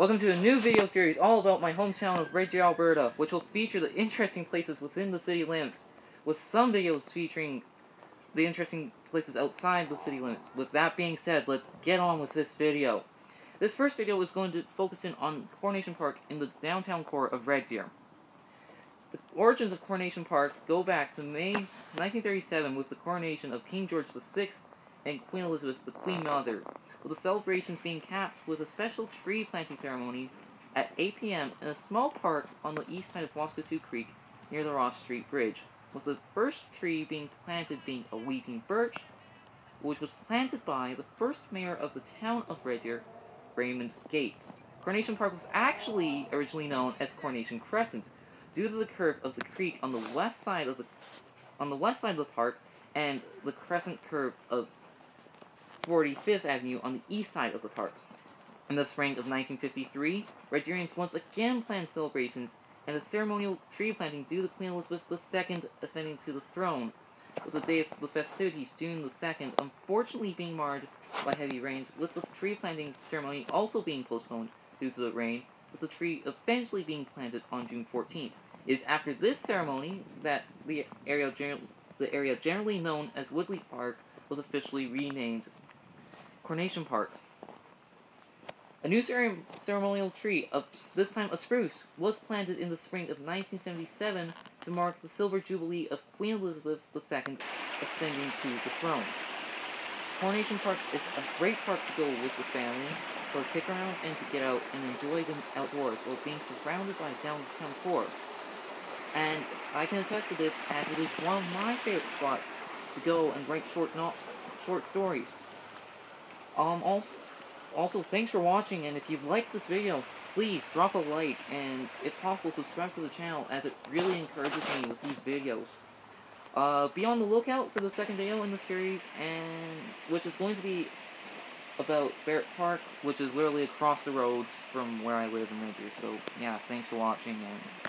Welcome to a new video series all about my hometown of Red Deer, Alberta, which will feature the interesting places within the city limits, with some videos featuring the interesting places outside the city limits. With that being said, let's get on with this video. This first video is going to focus in on Coronation Park in the downtown core of Red Deer. The origins of Coronation Park go back to May 1937 with the coronation of King George VI and Queen Elizabeth, the Queen Mother, with the celebrations being capped with a special tree planting ceremony at 8 p.m. in a small park on the east side of Waskasoo Creek near the Ross Street Bridge, with the first tree being planted being a weeping birch, which was planted by the first mayor of the town of Red Deer, Raymond Gates. Coronation Park was actually originally known as Coronation Crescent, due to the curve of the creek on the west side of the park and the crescent curve of 45th Avenue on the east side of the park. In the spring of 1953, Red Deerians once again planned celebrations and a ceremonial tree planting due to Queen Elizabeth II ascending to the throne, with the day of the festivities, June the 2nd, unfortunately being marred by heavy rains, with the tree planting ceremony also being postponed due to the rain, with the tree eventually being planted on June 14th. It is after this ceremony that the area generally known as Woodley Park was officially renamed Coronation Park. A new ceremonial tree, of this time a spruce, was planted in the spring of 1977 to mark the silver jubilee of Queen Elizabeth II ascending to the throne. Coronation Park is a great park to go with the family, for a kick around and to get out and enjoy them outdoors while being surrounded by a downtown core. And I can attest to this, as it is one of my favorite spots to go and write short stories. Also, thanks for watching, and if you've liked this video, please drop a like, and if possible, subscribe to the channel, as it really encourages me with these videos. Be on the lookout for the second video in the series, which is going to be about Barrett Park, which is literally across the road from where I live in Red Deer. So yeah, thanks for watching, and